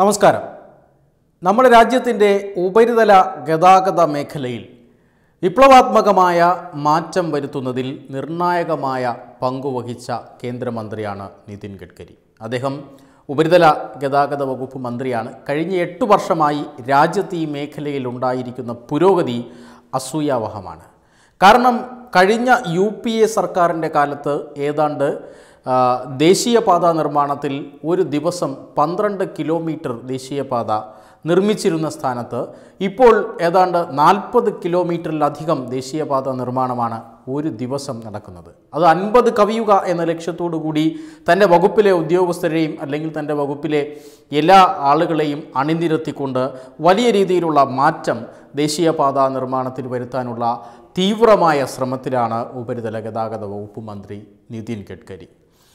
നമസ്കാരം. നമ്മുടെ രാജ്യത്തിന്റെ ഉപരിതല ഗതാഗത മേഖലയിൽ വിപ്ലവാത്മകമായ മാറ്റം വരുത്തുന്നതിൽ നിർണായകമായ പങ്കുവഹിച്ച കേന്ദ്രമന്ത്രിയാണ് നിതിൻ ഗഡ്കരി. അദ്ദേഹം ഉപരിതല ഗതാഗത വകുപ്പ് മന്ത്രിയാണ്. കഴിഞ്ഞ 8 വർഷമായി രാജ്യത്തെ ഈ മേഖലയിൽ ഉണ്ടായിരിക്കുന്ന പുരോഗതി അസൂയാവഹമാണ്. കാരണം കഴിഞ്ഞ യുപിഎ സർക്കാരിന്റെ കാലത്ത് ഏതാണ്ട് ദേശീയപാത നിർമ്മാണത്തിൽ ഒരു ദിവസം 12 കിലോമീറ്റർ ദേശീയപാത നിർമ്മിച്ചിരുന്ന സ്ഥാനത്ത് ഇപ്പോൾ ഏതാണ്ട് 40 കിലോമീറ്ററിലധികം ദേശീയപാത നിർമ്മാണമാണ് ഒരു ദിവസം നടക്കുന്നത്. അത് 50 കവിയുക എന്ന ലക്ഷ്യത്തോടു കൂടി തൻ്റെ വകുപ്പിലെ ഉദ്യോഗസ്ഥരെയും അല്ലെങ്കിൽ തൻ്റെ വകുപ്പിലെ എല്ലാ ആളുകളെയും അണിനിരത്തിക്കൊണ്ട് വലിയ രീതിയിലുള്ള മാറ്റം ദേശീയപാത നിർമ്മാണത്തിൽ വരുത്താനുള്ള തീവ്രമായ ശ്രമത്തിലാണ് ഉപരിതല ഗതാഗത വകുപ്പ് മന്ത്രി നിതിൻ ഗഡ്കരി.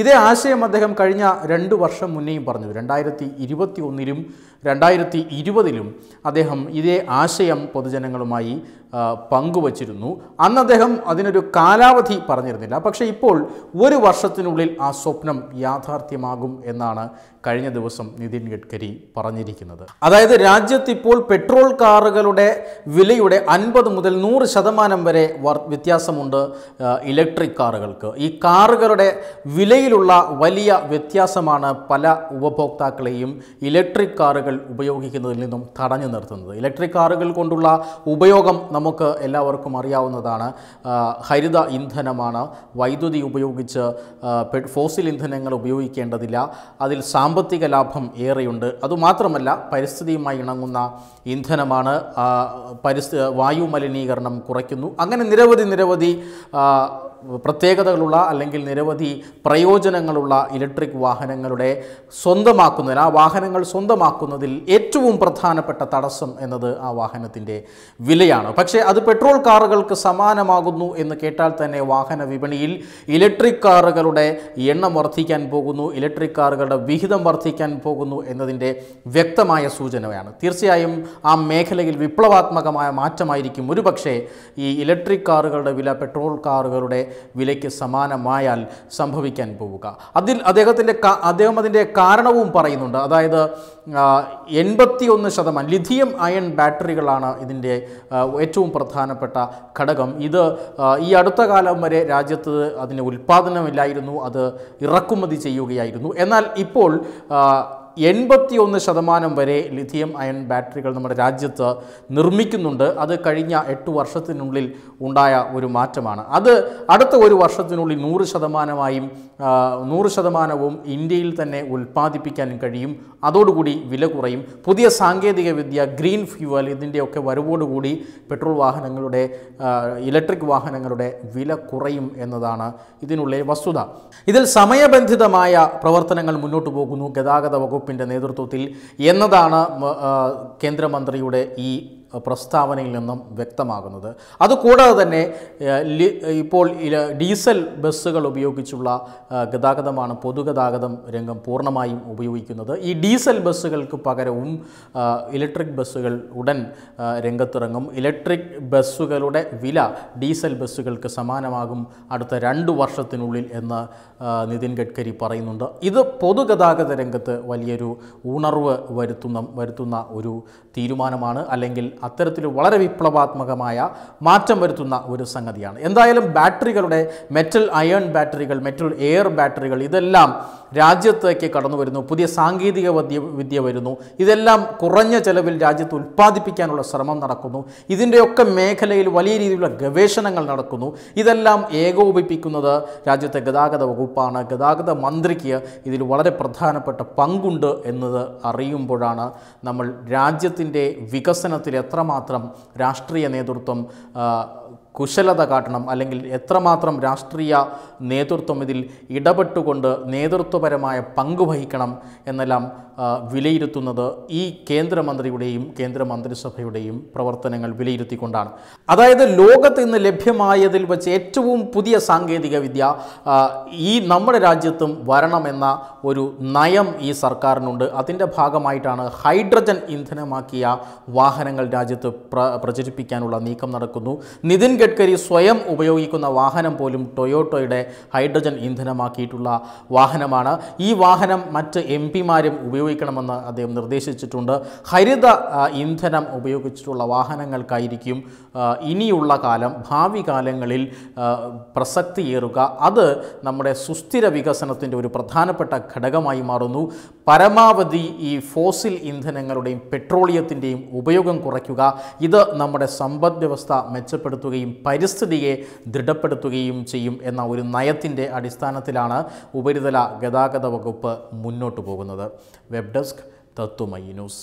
ഇതേ ആശയം അദ്ദേഹം കഴിഞ്ഞ 2 വർഷം മുന്നേയും പറഞ്ഞു. 2021-ലും 2020-ലും അദ്ദേഹം ഇതേ ആശയം പൊതുജനങ്ങളുമായി പങ്കുവച്ചിരുന്നു. അന്ന് അദ്ദേഹം അതിനൊരു കാലാവധി പറഞ്ഞിരുന്നില്ല. പക്ഷേ ഇപ്പോൾ 1 വർഷത്തിനുള്ളിൽ ആ സ്വപ്നം യാഥാർത്ഥ്യമാകും എന്നാണ് കഴിഞ്ഞ ദിവസം നിതിൻ ഗഡ്കരി പറഞ്ഞിരിക്കുന്നത്. അതായത് രാജ്യത്തിപ്പോൾ പെട്രോൾ കാറുകളുടെ വിലയുടെ 50 മുതൽ 100% വരെ വ്യത്യാസമുണ്ട് ഇലക്ട്രിക് കാറുകൾക്ക്. ഈ കാറുകളുടെ വിലയിലുള്ള വലിയ വ്യത്യാസമാണ് പല ഉപഭോക്താക്കളെയും ഇലക്ട്രിക് കാറുകൾ ഉപയോഗിക്കുന്നതിൽ നിന്നും തടഞ്ഞു നിർത്തുന്നത്. ഇലക്ട്രിക് കാറുകൾ കൊണ്ടുള്ള ഉപയോഗം നമുക്ക് എല്ലാവർക്കും അറിയാവുന്നതാണ്. ഹരിത ഇന്ധനമാണ്, വൈദ്യുതി ഉപയോഗിച്ച് ഫോസിൽ ഇന്ധനങ്ങൾ ഉപയോഗിക്കേണ്ടതില്ല, അതിൽ സാമ്പത്തിക ലാഭം ഏറെയുണ്ട്. അതുമാത്രമല്ല പരിസ്ഥിതിയുമായി ഇണങ്ങുന്ന ഇന്ധനമാണ്, വായു മലിനീകരണം കുറയ്ക്കുന്നു. അങ്ങനെ നിരവധി പ്രത്യേകതകളുള്ള അല്ലെങ്കിൽ നിരവധി പ്രയോജനങ്ങളുള്ള ഇലക്ട്രിക് വാഹനങ്ങളുടെ സ്വന്തമാക്കുന്നതിന് ആ വാഹനങ്ങൾ സ്വന്തമാക്കുന്നതിൽ ഏറ്റവും പ്രധാനപ്പെട്ട തടസ്സം എന്നത് ആ വാഹനത്തിൻ്റെ വിലയാണ്. പക്ഷേ അത് പെട്രോൾ കാറുകൾക്ക് സമാനമാകുന്നു എന്ന് കേട്ടാൽ തന്നെ വാഹന വിപണിയിൽ ഇലക്ട്രിക് കാറുകളുടെ എണ്ണം വർദ്ധിക്കാൻ പോകുന്നു, ഇലക്ട്രിക് കാറുകളുടെ വിഹിതം വർദ്ധിക്കാൻ പോകുന്നു എന്നതിൻ്റെ വ്യക്തമായ സൂചനയാണ്. തീർച്ചയായും ആ മേഖലയിൽ വിപ്ലവാത്മകമായ മാറ്റമായിരിക്കും ഒരുപക്ഷേ ഈ ഇലക്ട്രിക് കാറുകളുടെ വില പെട്രോൾ കാറുകളുടെ വിലയ്ക്ക് സമാനമായാൽ സംഭവിക്കാൻ പോവുക. അദ്ദേഹം അതിൻ്റെ കാരണവും പറയുന്നുണ്ട്. അതായത് 81% ലിഥിയം അയൺ ബാറ്ററികളാണ് ഇതിൻ്റെ ഏറ്റവും പ്രധാനപ്പെട്ട ഘടകം. ഇത് ഈ അടുത്ത കാലം വരെ രാജ്യത്ത് അതിന് ഉൽപ്പാദനമില്ലായിരുന്നു, അത് ഇറക്കുമതി ചെയ്യുകയായിരുന്നു. എന്നാൽ ഇപ്പോൾ 81% വരെ ലിഥിയം അയൺ ബാറ്ററികൾ നമ്മുടെ രാജ്യത്ത് നിർമ്മിക്കുന്നുണ്ട്. അത് കഴിഞ്ഞ 8 വർഷത്തിനുള്ളിൽ ഉണ്ടായ ഒരു മാറ്റമാണ്. അത് അടുത്ത 1 വർഷത്തിനുള്ളിൽ 100% ഇന്ത്യയിൽ തന്നെ ഉൽപ്പാദിപ്പിക്കാൻ കഴിയും. അതോടുകൂടി വില കുറയും. പുതിയ സാങ്കേതികവിദ്യ, ഗ്രീൻ ഫ്യൂവൽ, ഇതിൻ്റെയൊക്കെ വരവോടുകൂടി പെട്രോൾ വാഹനങ്ങളുടെ ഇലക്ട്രിക് വാഹനങ്ങളുടെ വില കുറയും എന്നതാണ് ഇതിനുള്ള വസ്തുത. ഇതിൽ സമയബന്ധിതമായ പ്രവർത്തനങ്ങൾ മുന്നോട്ട് പോകുന്നു ഗതാഗത വകുപ്പിൻ്റെ നേതൃത്വത്തിൽ എന്നതാണ് കേന്ദ്രമന്ത്രിയുടെ ഈ പ്രസ്താവനയിൽ നിന്നും വ്യക്തമാകുന്നത്. അതുകൂടാതെ തന്നെ ഇപ്പോൾ ഡീസൽ ബസ്സുകൾ ഉപയോഗിച്ചുള്ള ഗതാഗതമാണ് പൊതുഗതാഗതം രംഗം പൂർണ്ണമായും ഉപയോഗിക്കുന്നത്. ഈ ഡീസൽ ബസ്സുകൾക്ക് പകരവും ഇലക്ട്രിക് ബസ്സുകൾ ഉടൻ രംഗത്തിറങ്ങും. ഇലക്ട്രിക് ബസ്സുകളുടെ വില ഡീസൽ ബസ്സുകൾക്ക് സമാനമാകും അടുത്ത 2 വർഷത്തിനുള്ളിൽ എന്ന് നിതിൻ ഗഡ്കരി പറയുന്നുണ്ട്. ഇത് പൊതുഗതാഗത രംഗത്ത് വലിയൊരു ഉണർവ് വരുത്തുന്ന ഒരു തീരുമാനമാണ്, അല്ലെങ്കിൽ അത്തരത്തിൽ വളരെ വിപ്ലവാത്മകമായ മാറ്റം വരുത്തുന്ന ഒരു സംഗതിയാണ്. എന്തായാലും ബാറ്ററികളുടെ മെറ്റൽ അയൺ ബാറ്ററികൾ, മെറ്റൽ എയർ ബാറ്ററികൾ, ഇതെല്ലാം രാജ്യത്തേക്ക് കടന്നു വരുന്നു. പുതിയ സാങ്കേതിക വിദ്യ വരുന്നു. ഇതെല്ലാം കുറഞ്ഞ ചെലവിൽ രാജ്യത്ത് ഉൽപ്പാദിപ്പിക്കാനുള്ള ശ്രമം നടക്കുന്നു. ഇതിൻ്റെയൊക്കെ മേഖലയിൽ വലിയ രീതിയിലുള്ള ഗവേഷണങ്ങൾ നടക്കുന്നു. ഇതെല്ലാം ഏകോപിപ്പിക്കുന്നത് രാജ്യത്തെ ഗതാഗത വകുപ്പാണ്. ഗതാഗത മന്ത്രിക്ക് ഇതിൽ വളരെ പ്രധാനപ്പെട്ട പങ്കുണ്ട് എന്നത് അറിയുമ്പോഴാണ് നമ്മൾ രാജ്യത്തിൻ്റെ വികസനത്തിൽ എത്രമാത്രം രാഷ്ട്രീയ നേതൃത്വം കുശലത കാട്ടണം അല്ലെങ്കിൽ എത്രമാത്രം രാഷ്ട്രീയ നേതൃത്വം ഇതിൽ ഇടപെട്ടുകൊണ്ട് നേതൃത്വപരമായ പങ്കുവഹിക്കണം എന്നെല്ലാം വിലയിരുത്തുന്നത് ഈ കേന്ദ്രമന്ത്രിയുടെയും കേന്ദ്രമന്ത്രിസഭയുടെയും പ്രവർത്തനങ്ങൾ വിലയിരുത്തിക്കൊണ്ടാണ്. അതായത് ലോകത്ത് ഇന്ന് ലഭ്യമായതിൽ വെച്ച് ഏറ്റവും പുതിയ സാങ്കേതിക വിദ്യ ഈ നമ്മുടെ രാജ്യത്തും വരണമെന്ന ഒരു നയം ഈ സർക്കാരിനുണ്ട്. അതിൻ്റെ ഭാഗമായിട്ടാണ് ഹൈഡ്രജൻ ഇന്ധനമാക്കിയ വാഹനങ്ങൾ രാജ്യത്ത് പ്രചരിപ്പിക്കാനുള്ള നീക്കം നടക്കുന്നു. നിതിൻ ഗഡ്കരി സ്വയം ഉപയോഗിക്കുന്ന വാഹനം പോലും ടൊയോട്ടോയുടെ ഹൈഡ്രജൻ ഇന്ധനമാക്കിയിട്ടുള്ള വാഹനമാണ്. ഈ വാഹനം മറ്റ് എം പിമാരും ഉപയോഗിക്കണമെന്ന് അദ്ദേഹം നിർദ്ദേശിച്ചിട്ടുണ്ട്. ഹരിത ഇന്ധനം ഉപയോഗിച്ചിട്ടുള്ള വാഹനങ്ങൾക്കായിരിക്കും ഇനിയുള്ള കാലം ഭാവി കാലങ്ങളിൽ പ്രസക്തിയേറുക. അത് നമ്മുടെ സുസ്ഥിര വികസനത്തിൻ്റെ ഒരു പ്രധാനപ്പെട്ട ഘടകമായി മാറുന്നു. പരമാവധി ഈ ഫോസിൽ ഇന്ധനങ്ങളുടെയും പെട്രോളിയത്തിൻ്റെയും ഉപയോഗം കുറയ്ക്കുക. ഇത് നമ്മുടെ സമ്പദ് വ്യവസ്ഥ മെച്ചപ്പെടുത്തുകയും പരിസ്ഥിതിയെ ദൃഢപ്പെടുത്തുകയും ചെയ്യും എന്ന ഒരു നയത്തിൻ്റെ അടിസ്ഥാനത്തിലാണ് ഉപരിതല ഗതാഗത വകുപ്പ് മുന്നോട്ട് പോകുന്നത്. Web desk Tatwamayi news.